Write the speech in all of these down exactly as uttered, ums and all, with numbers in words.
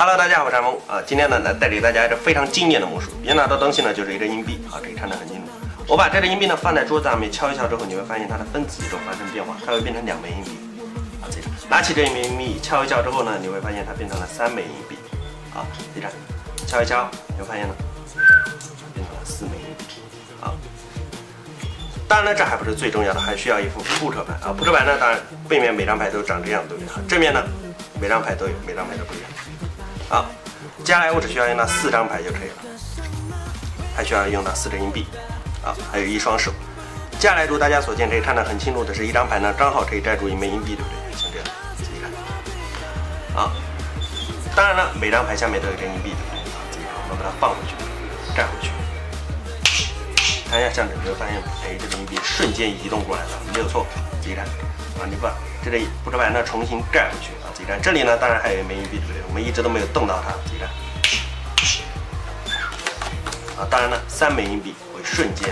Hello， 大家好，我是山峰啊。今天呢，来带给大家一个非常经典的魔术。别拿到灯芯呢，就是一个硬币啊，可以看得很清楚。我把这个硬币呢放在桌子上面敲一敲之后，你会发现它的分子一种发生变化，它会变成两枚硬币啊。这个拿起这一枚硬币敲一敲之后呢，你会发现它变成了三枚硬币啊。这个敲一敲，你会发现呢，变成了四枚硬币啊。 当然了，这还不是最重要的，还需要一副扑克牌啊！扑克牌呢，当然背面每张牌都长这样，对不对？正面呢，每张牌都有，每张牌都不一样。好，接下来我只需要用到四张牌就可以了，还需要用到四个硬币，啊，还有一双手。接下来如大家所见，可以看得很清楚的是，一张牌呢刚好可以盖住一枚硬币，对不对？像这样，仔细看。啊，当然了，每张牌下面都有一个硬币，对不对？这样我们把它放回去，盖回去。 看一下相纸，你会发现，哎，这个硬币瞬间移动过来了，没有错。自己看啊，你把这里扑克牌呢重新盖回去啊。自己看，这里呢当然还有一枚硬币，对不对？我们一直都没有动到它。自己看啊，当然了，三枚硬币会瞬间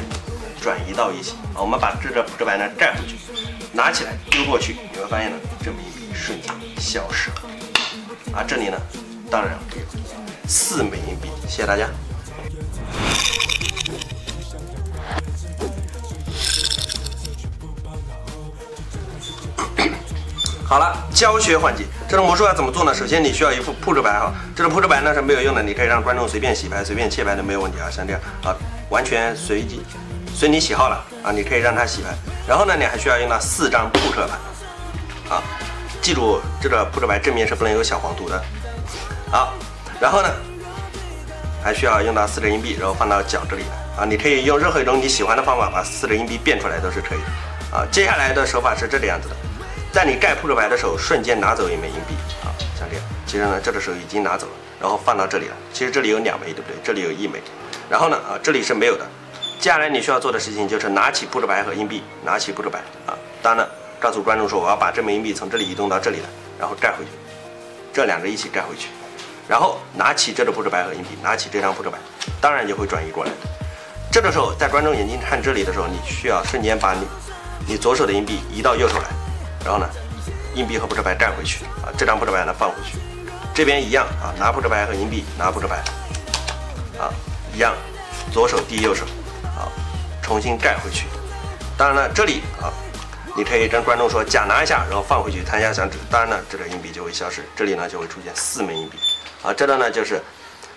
转移到一起啊。我们把这个扑克牌呢盖回去，拿起来丢过去，你会发现呢，这枚硬币瞬间消失了啊。这里呢，当然会有四枚硬币。谢谢大家。 好了，教学环节，这种魔术要怎么做呢？首先你需要一副扑克牌哈，这种扑克牌呢是没有用的，你可以让观众随便洗牌、随便切牌都没有问题啊，像这样啊，完全随机，随你喜好了啊，你可以让他洗牌。然后呢，你还需要用到四张扑克牌啊，记住这个扑克牌正面是不能有小黄图的。好，然后呢，还需要用到四个硬币，然后放到角这里来啊，你可以用任何一种你喜欢的方法把四个硬币变出来都是可以的啊。接下来的手法是这个样子的。 在你盖扑克牌的时候，瞬间拿走一枚硬币啊，像这样。其实呢，这个时候已经拿走了，然后放到这里了。其实这里有两枚，对不对？这里有一枚。然后呢，啊，这里是没有的。接下来你需要做的事情就是拿起扑克牌和硬币，拿起扑克牌啊。当然了，告诉观众说我要把这枚硬币从这里移动到这里来，然后盖回去，这两个一起盖回去。然后拿起这个扑克牌和硬币，拿起这张扑克牌，当然就会转移过来的。这个时候，在观众眼睛看这里的时候，你需要瞬间把你你左手的硬币移到右手来。 然后呢，硬币和扑克牌盖回去啊，这张扑克牌呢放回去，这边一样啊，拿扑克牌和硬币，拿扑克牌，啊，一样，左手递右手，啊，重新盖回去。当然了，这里啊，你可以跟观众说假拿一下，然后放回去，弹一下响指。当然呢，这个硬币就会消失，这里呢就会出现四枚硬币。啊，这个呢就是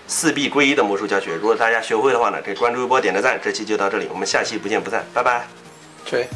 四币归一的魔术教学。如果大家学会的话呢，可以关注一波，点个赞。这期就到这里，我们下期不见不散，拜拜。对。